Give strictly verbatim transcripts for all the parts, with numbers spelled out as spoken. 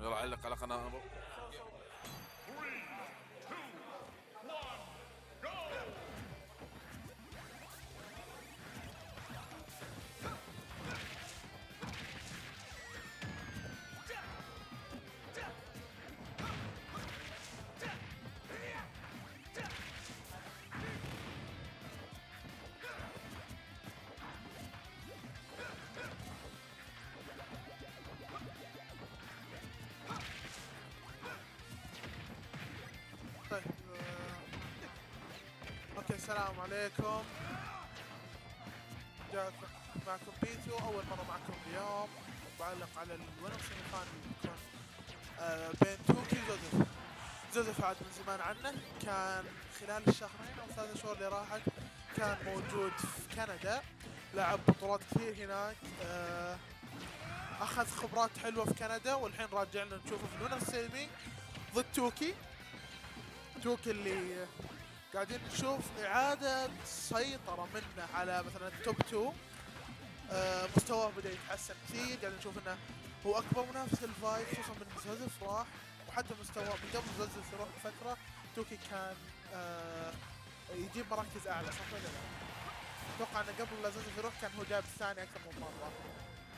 يلا علق على قناة السلام عليكم. رجعت معكم بيتو اول مره معكم اليوم بعلق على الونوكس اللي كان يكون آه بين توكي وزوزف. زوزف عاد من زمان عنه، كان خلال الشهرين او ثلاثة شهور اللي راحت كان موجود في كندا، لعب بطولات كثير هناك، آه اخذ خبرات حلوه في كندا، والحين راجع لنا نشوفه في الونوكس السلمي ضد توكي. توكي اللي قاعدين نشوف إعادة سيطرة منه على مثلا التوب اثنين، آه مستواه بدأ يتحسن كثير، قاعدين نشوف انه هو أكبر منافس للفايت، خصوصا من زوزف راح، وحتى مستواه من قبل زوزف يروح فترة توكي كان آه يجيب مراكز أعلى، صح ولا لا؟ أتوقع انه قبل لا زوزف يروح كان هو جايب الثاني أكثر من مرة.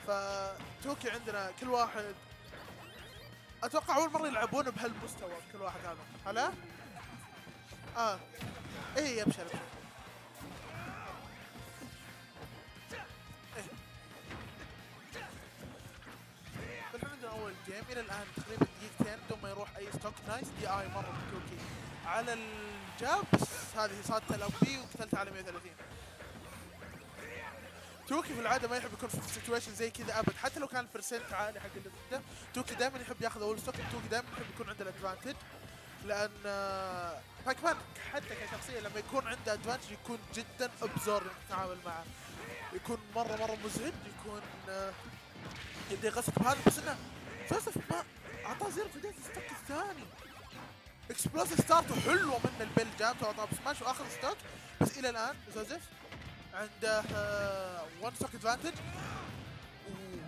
فتوكي عندنا كل واحد أتوقع أول مرة يلعبون بهالمستوى كل واحد هذا، هلا؟ اه ايه يا بشر، ايه بالحمد لله. اول جيم الى الان تقريبا دقيقتين بدون ما يروح اي ستوك. نايس دي اي مره من توكي على الجاب، بس هذه صادته لو بي وقتلتها على مية وثلاثين. توكي في العاده ما يحب يكون في سيتويشن زي كذا ابد، حتى لو كان البرسنت عالي حق اللي ضده توكي دائما يحب ياخذ اول ستوك. توكي دائما يحب يكون عنده الادفانتج، لان باكمان حتى كشخصيه لما يكون عنده ادفانتج يكون جدا ابزورد التعامل معه، يكون مره مره مزعج، يكون يبدا يغصب هذا. بس انه جوزيف ما اعطاه زر في بدايه الستوك الثاني، اكسبلوسيف ستارت وحلوه من البيل جابته واعطاه بسماش واخر ستوك. بس الى الان جوزيف عنده ون ستوك ادفانتج.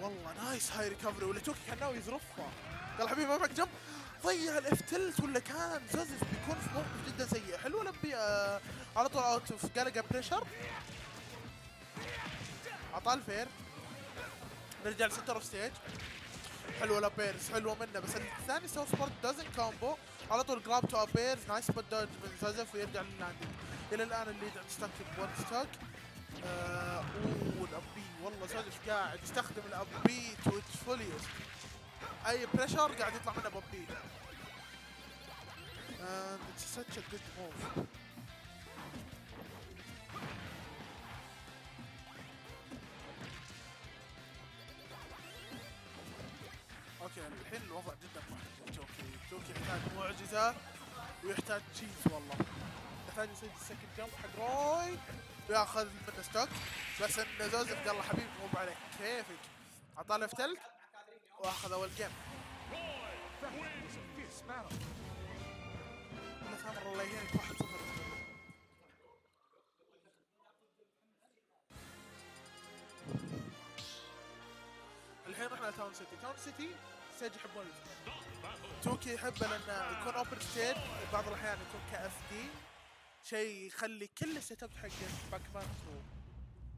والله نايس هاي ريكفري، ولا توكي كان ناوي يزرفها، قال حبيبي ما معك جنب، ضيع الاف تلت، ولا كان زوزف بيكون في موقف جدا سيء. حلوه لبي آه على طول اوت اوف جالجا بريشر، عطاه الفير، نرجع لسنتر اوف ستيج. حلوه لبيرز، حلوه منه، بس الثاني سوى سبورت دازن كومبو على طول جراب تو ابيرز. نايس بوت دوج من زوزف ويرجع للنادي. الى الان اللي يدعم ستاك بون ستاك. آه اوه الاب بي، والله زوزف قاعد يستخدم الاب بي تو اتس فوليست، اي بريشر قاعد يطلع منه بوبي. اند اتس ساتش ا جود موف. اوكي الحين الوضع جدا محرج. توكي توكي يحتاج معجزه ويحتاج تشيز، والله يحتاج يصيد السكند جمب حق روي وياخذ منه ستوك. بس ان زوزف قال له حبيبي مو عليك كيفك، عطاه لف تلت واخذ اول جيم. الحين رحنا لتاون سيتي. تاون سيتي ستيج يحبون توكي، يحبه لانه يكون اوبن ستيج، بعض الاحيان يكون كاف دي، شيء يخلي كل السيت اب حقك باك مان تروح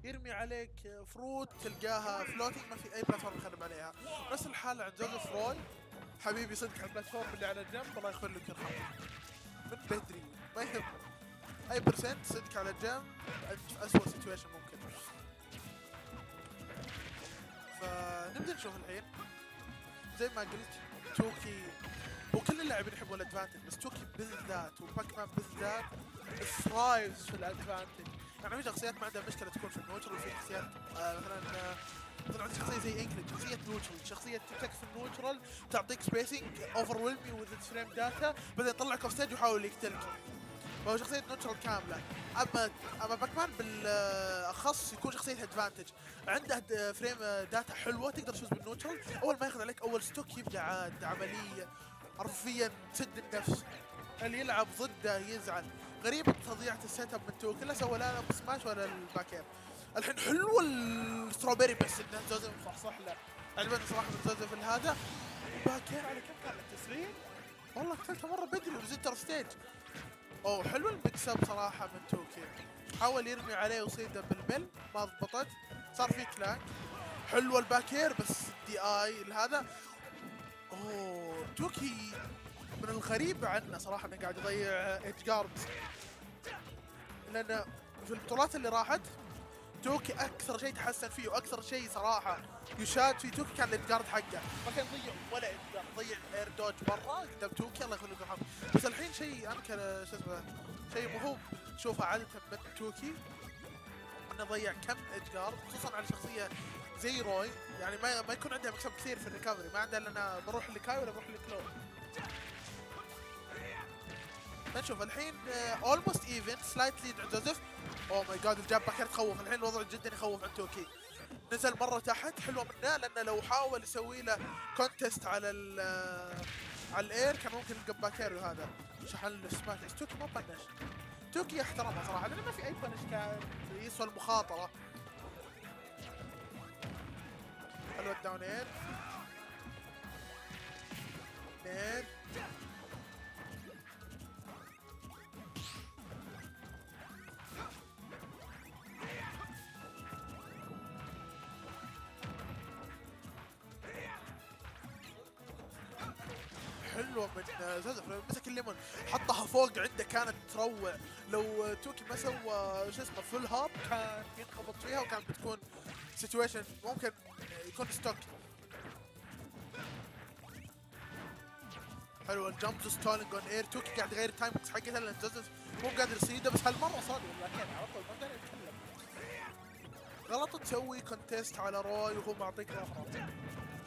يرمي عليك فروت تلقاها فلوتنج، ما في اي بلاتفورم يخرب عليها. نفس الحاله عند زوزف روي، حبيبي صدق على البلاتفورم اللي على الجنب، الله يخليك يرحمك من بدري، ما يهم اي برسنت صدق على الجنب في اسوء سيتويشن ممكن. فنبدا نشوف الحين زي ما قلت توكي وكل اللاعبين يحبون الادفانتج، بس توكي بالذات وباك مان بالذات ثرايفز في الادفانتج. يعني في شخصيات ما عندها مشكله تكون في النوتشل، وفي شخصيات آه مثلا طلعت شخصيه زي انجل، شخصيه نوتشل، شخصيه تمسك في النوتشل تعطيك سبيسنج اوفر ويلمي وذ فريم داتا، بعدين يطلعك اوف ستيج ويحاول يقتلك، فهو شخصيه نوتشل كامله. اما اما باكمان بالاخص يكون شخصيه ادفانتج، عنده فريم داتا حلوه تقدر تفوز بالنوتشل، اول ما ياخذ عليك اول ستوك يبدا عاد عمليه حرفيا تسد النفس، اللي يلعب ضده يزعل. غريب تضييع السيت اب من توكي، لا سوى لا السماش ولا الباكير. الحين حلوه الستروبيري بس بدنا جوزيف صحصح له. عجبني صراحه جوزيف هذا. باكر على كم كان التسليم؟ والله قتلته مره بدري ورزت ستيج. اوه حلو المكسب صراحه من توكي. حاول يرمي عليه وصيده بالبل ما ضبطت. صار في كلاك. حلوه الباكير بس الدي اي لهذا. اوه توكي من الغريب عنه صراحه انه قاعد يضيع ايدج جارد، لان في البطولات اللي راحت توكي اكثر شيء تحسن فيه واكثر شيء صراحه يشاد فيه توكي كان الايدج جارد حقه، ما كان يضيع ولا ايدج جارد، ضيع اير دوج برا قدام توكي الله يخليه يرحمه. بس الحين شيء انكر شو اسمه شيء مو هو تشوفه عاده من توكي انه ضيع كم ايدج جارد خصوصا على شخصيه زي روي، يعني ما ما يكون عندها مكسب كثير في الريكفري، ما عندها الا انا بروح لكاي ولا بروح لكلو. نشوف الحين اولموست ايفن سلايت ليد عند جوزيف. اوه ماي جاد الجاب باكر تخوف، الحين الوضع جدا يخوف عند توكي. نزل مره تحت حلوه منه، لانه لو حاول يسوي له كونتست على ال على الاير كان ممكن يلقى باكر وهذا شحن السماش. توكي ما بنش، توكي احترمها صراحه لانه ما في اي بنش كان يسوى المخاطره. حلوه الداون اير. اير حلوه من زازف مسك الليمون حطها فوق عنده، كانت تروع. لو توكي ما سوى شو اسمه فول هاب كان ينخبط فيها وكان بتكون سيتويشن ممكن يكون ستوك. حلوه الجمب ستولينج اون اير. توكي قاعد يغير التايمكس حقتها لان جوزيف مو قادر يصيده، بس هالمره صاد والله على طول ما قدر يتكلم. غلط تسوي كونتيست على روي وهو معطيك ظهره،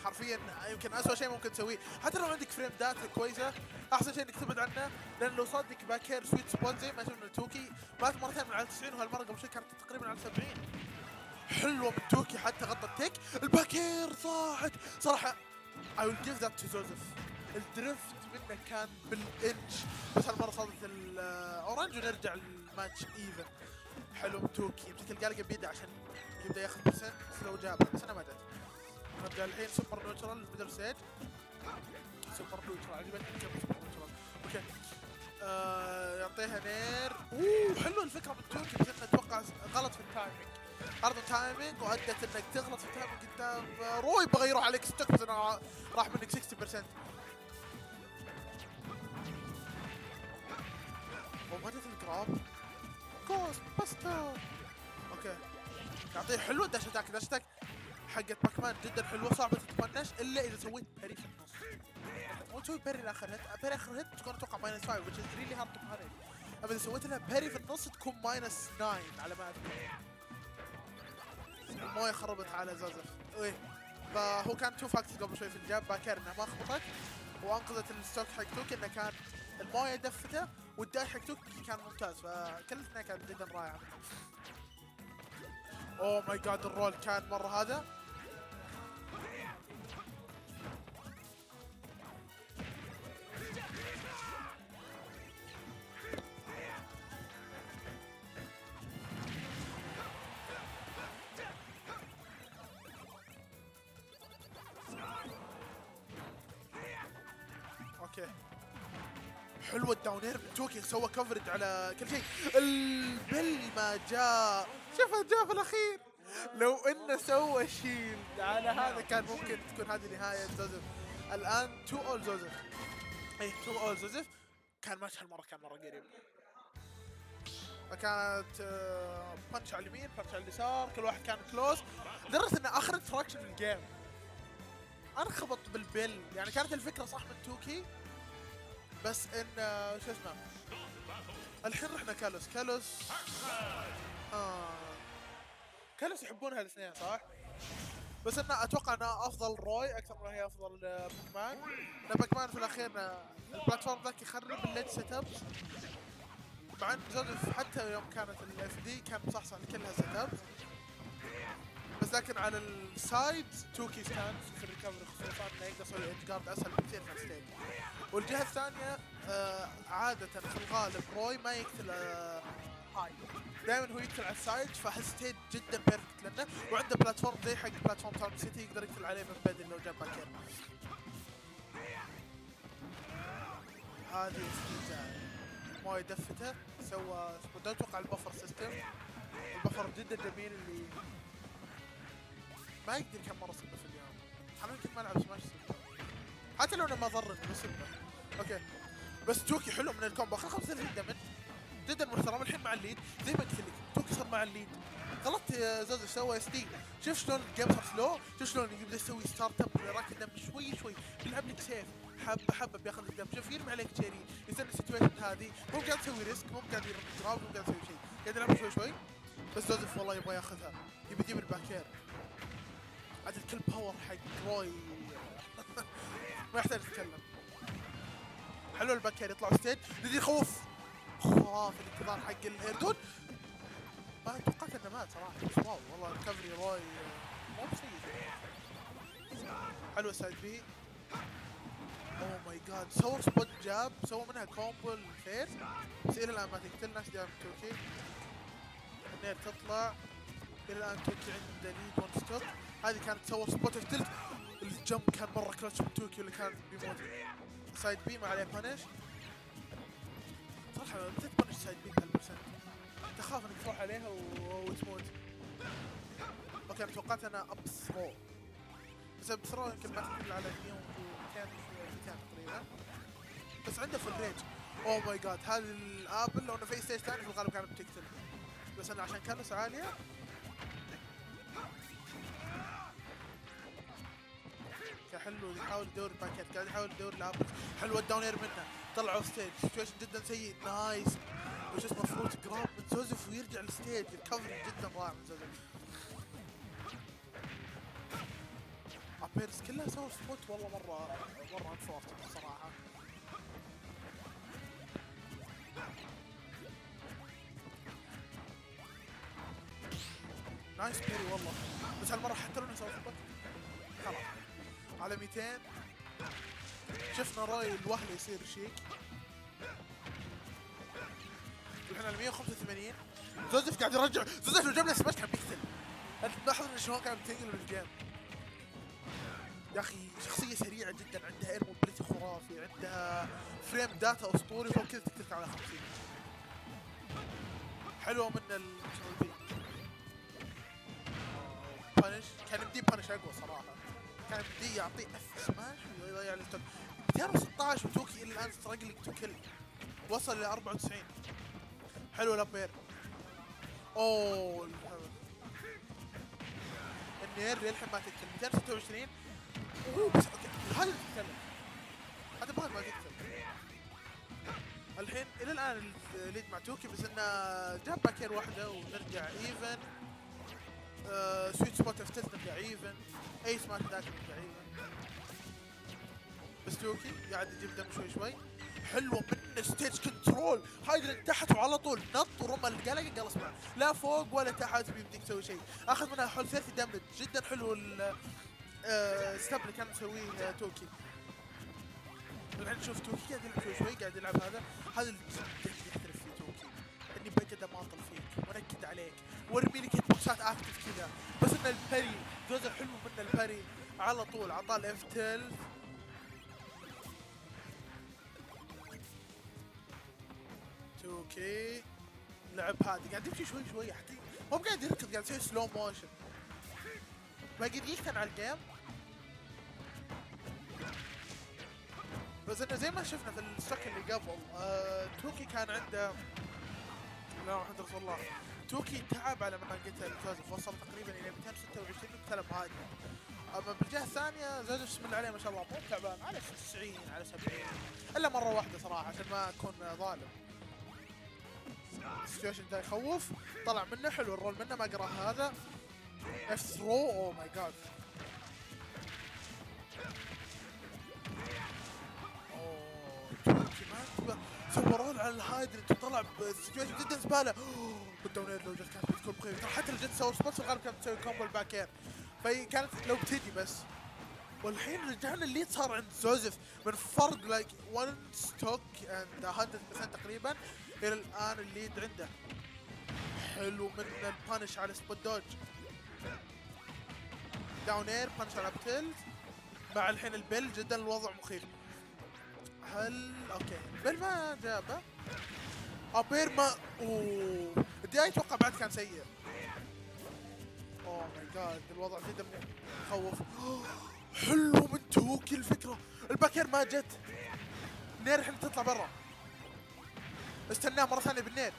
حرفيا يمكن اسوء شيء ممكن تسويه، حتى لو عندك فريم داتا كويسه احسن شيء انك تبعد عنه، لان لو صادك باكير سويت سبوت زي ما شفنا توكي مات مرتين من على تسعين وهالمره قبل شوي كانت تقريبا على سبعين. حلوه من توكي حتى غطى التيك، الباكير صاحت صراحه. اي ويل جيف ذات تو جوزيف، الدريفت منه كان بالانش بس هالمره صادت الاورنج ونرجع الماتش ايفن. حلو من توكي يمسك القلقه بيده عشان يبدا ياخذ برسنت لو جابها بس انا ما جت. نرجع الحين سوبر نوترال بدل سيج. سوبر نوترال عجبتني سوبر نوترال. اوكي. آه يعطيها نير. اوه حلو الفكره بالتوكي بس انه اتوقع غلط في التايمنج. عرض التايمنج وادت انك تغلط في التايمنج قدام روي، بغى يروح عليك ستوك بس راح منك ستين بالمية. وبدت الجراب. كوست باستر. اوكي. يعطيه حلو الداش اتاك، داش اتاك حقت باكمان جدا حلوه، صعبه تتمنش الا اذا سويت باري في النص. مو تسوي باري لاخر هيت، باري اخر هيت تكون اتوقع ماينس خمسة which is really hard to parry. اما اذا سويت لها باري في النص تكون ماينس تسعة على ما اذكر. المويه خربت على زازف. ايه فهو كان تو فاكتس قبل شوي في الجاب باكر انها ما خبطت وانقذت الستوك حق توكي، انه كان المويه دفته والداش حق توكي كان ممتاز، فكل اثنين كان جدا رائعه. اوه ماي جاد الرول كان مره هذا. اوكي حلوه الداونير من توكي، سوى كفرج على كل شيء. البل ما جاء شوفه جاء في الاخير، لو انه سوى شيلد على هذا كان ممكن تكون هذه نهايه جوزيف. الان تو اول جوزيف. اي تو اول جوزيف. كان ماتش هالمره كان مره قريب، كانت بانش على اليمين بانش على اليسار كل واحد كان كلوز، لدرجه انه اخر انتراكشن في الجيم انخبط بالبل. يعني كانت الفكره صح من توكي بس انه شو اسمه. الحين رحنا كالوس كالوس آه. كالوس يحبونها الاثنين صح؟ بس انا اتوقع انها افضل روي اكثر من هي افضل باكمان، لان باكمان في الاخير البلاتفورم ذاك يخرب الليد سيت ابس، مع ان جوزيف حتى يوم كانت الاف دي كان مصحصح لكلها سيت ابس، بس لكن على السايد توكي كان في الريكفري خصوصا انه يقدر يسوي ايدج جارد اسهل بكثير في الستيج. والجهه الثانيه آه عاده في الغالب روي ما يقتل آه هاي دائما هو يقتل على السايد، فهستيت جدا بيرفكت لنا، وعنده بلاتفورم زي حق بلاتفورم تاون سيتي يقدر يقتل عليه من بدل لو جاب باكير. هذه استهزاء مويه دفته سوى سبوندات، اتوقع البفر سيستم، البفر جدا جميل اللي ما يقدر كم مره صبه في اليوم. انا يمكن ما العب سماش حتى لو انا ما ضرني بس اوكي. بس توكي حلو من الكومبو، اخذ خمسة وثلاثين دمج جدا محترم. الحين مع الليد زي ما قلت لك، توكي صار مع الليد. غلطت يا زوزف، سوى اس دي. شوف شلون الجيمر سلو، شوف شلون يبدا يسوي ستارت اب ويراك الدمج شوي شوي، بيلعب لك سيف حبه حبه بياخذ الدمج. شوف يرمي عليك جيري، يستنى السيتويشن هذه، مو قاعد تسوي ريسك، مو قاعد يراوغ، مو قاعد يسوي شيء، قاعد يلعب شوي شوي. بس زوزف والله يبغى ياخذها، يبي يجيب الباكير. عاد الكل باور حق روي ما يحتاج يتكلم. حلو الباكير يطلع ستيج، ندي خوف خرافي الانتظار حق الايردون. ما توقعت انه مات صراحه، بس واو والله ريكفري روي مو بسيء. حلو سايد بي، اوه ماي جاد، سوى سبوت جاب، سوى منها كومبو الفيس، بس الى الان ما تقتلنا. ايش دام توكي؟ النير تطلع، الى الان توكي عنده ليد ون ستوب. هذه كانت تصور سبوت التلت، الجمب كان مره كلتش من توكي اللي كان بيموت. سايد بي ما عليه بانش، صراحه متى تبانش سايد بي هالبرسنت؟ تخاف انك تروح عليها وتموت. اوكي انا توقعت انا ابس رو، بس ابس رو يمكن ما تكمل على مية ومئتين تقريبا، بس عنده فول ريج. اوه ماي جاد، هذه الابل لو انه في ستيج ثاني في الغالب كانت بتقتل، بس انا عشان كانوس عاليه. حلو يحاول يدور الباكيت، قاعد يحاول يدور الابل. حلوه الداون اير منه، طلعوا ستيج، سيتويشن جدا سيء. نايس وش اسمه فروت جراب من زوزف ويرجع الستيج، الكفري جدا رائع من زوزف. ابيرز كلها سووا سبوت، والله مره مره انفورت الصراحه. نايس بيري والله، بس هالمره حتى لو انه سووا سبوت خلاص على مئتين. شفنا راي الوهله يصير شيك، الحين على مية وخمسة وثمانين. زوزف قاعد يرجع، زوزف لو جاب له سماش كان بيقتل. انت تلاحظ ان شلون كانت تنقل بالجيم يا اخي. شخصيه سريعه جدا، عندها اير موبيلتي خرافي، عندها فريم داتا اسطوري، فوق كذا تقتلك على خمسين. حلوه من المشغلين بانش، كان بدي بانش اقوى صراحه، كان بدي يعطيه اف سماش ويضيع لي ستوك. مئتين وستة عشر وتوكي الى الان ستراجلينج تو كل، وصل ل أربعة وتسعين. حلو الابير، اوه النير للحين ما تقتل. مئتين وستة وعشرين اوه بس اوكي، هذا اللي تتكلم، هذا ما ما تقتل. الحين الى الان الليد مع توكي، بس انه جاب باكير واحده ونرجع ايفن. أه سويت سبوت اف تلت نرجع ايفن، اي سماش داش نرجع ايفن. بس توكي قاعد يجيب دم شوي شوي. حلوه منه ستيج كنترول، هايدرن تحت وعلى طول نط ورمى القلق، قال اسمع لا فوق ولا تحت بيمديك تسوي شيء. اخذ منها حول ثلاثة دمج، جدا حلو الستاب اللي كان مسويه توكي. الحين نشوف توكي قاعد يلعب شوي شوي، قاعد يلعب هذا هذا اللي يحترف فيه توكي، اني بكذا ما اطل فيك وانكد عليك وارمي لك هيت بوكسات اكتف كذا. بس ان البري جوزر حلو من البري على طول، عطاه الاف تلت. توكي لعب هادي، قاعد يمشي شوي شوي حتى مو قاعد يركض، قاعد يسوي سلو موشن. باقي دقيقتين على الجيم، بس انه زي ما شفنا في الستوك اللي قبل آه، توكي كان عنده لا حول ولا الله. توكي تعب على ما قتل زوزف، وصل تقريبا الى مئتين وستة وعشرين وقتله بهادي. اما بالجهه الثانيه زوزف بسم الله عليه ما شاء الله مو تعبان، على تسعين على سبعين الا مره واحده صراحه عشان ما اكون ظالم. السيتويشن ذا يخوف، طلع منه. حلو الرول منه، ما قراه هذا اف ثرو. اوه ماي جاد، اوه توكي ما سوى رول على الهايدرنت وطلع بسيتويشن جدا زباله. اوه بالداونير لو جت كانت بتكون بخير، حتى لو جت تسوي سبوت في الغالب كانت بتسوي كومبو الباكير، فهي كانت لو بتجي بس. والحين رجعنا اللي صار عند زوزف من فرق لايك ون ستوك اند هاندرد بيرسنت تقريبا. الى الان الليد عنده حلو مثل البانش على سبوت دوج. داون اير بانش على بتلز مع الحين البل. جدا الوضع مخيف. هل اوكي البل ما جابه ابير ما اوه بدي اتوقع بعد كان سيء. اوه ماي جاد الوضع جدا مخوف. حلو من توكي الفكره. الباكر ما جت. نير الحين تطلع برا. استناه مره ثانيه بالنير.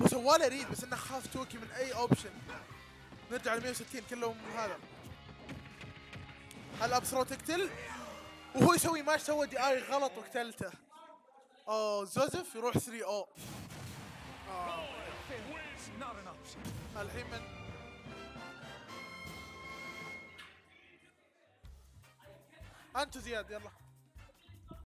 وسواله ريد بس انه خاف توكي من اي اوبشن. نرجع ل مية وستين كلهم هذا. الاب ثرو تقتل وهو يسوي ما سوى دقايق غلط وقتلته. اوه زوزف يروح ثري او. الحين من انتو زياد يلا.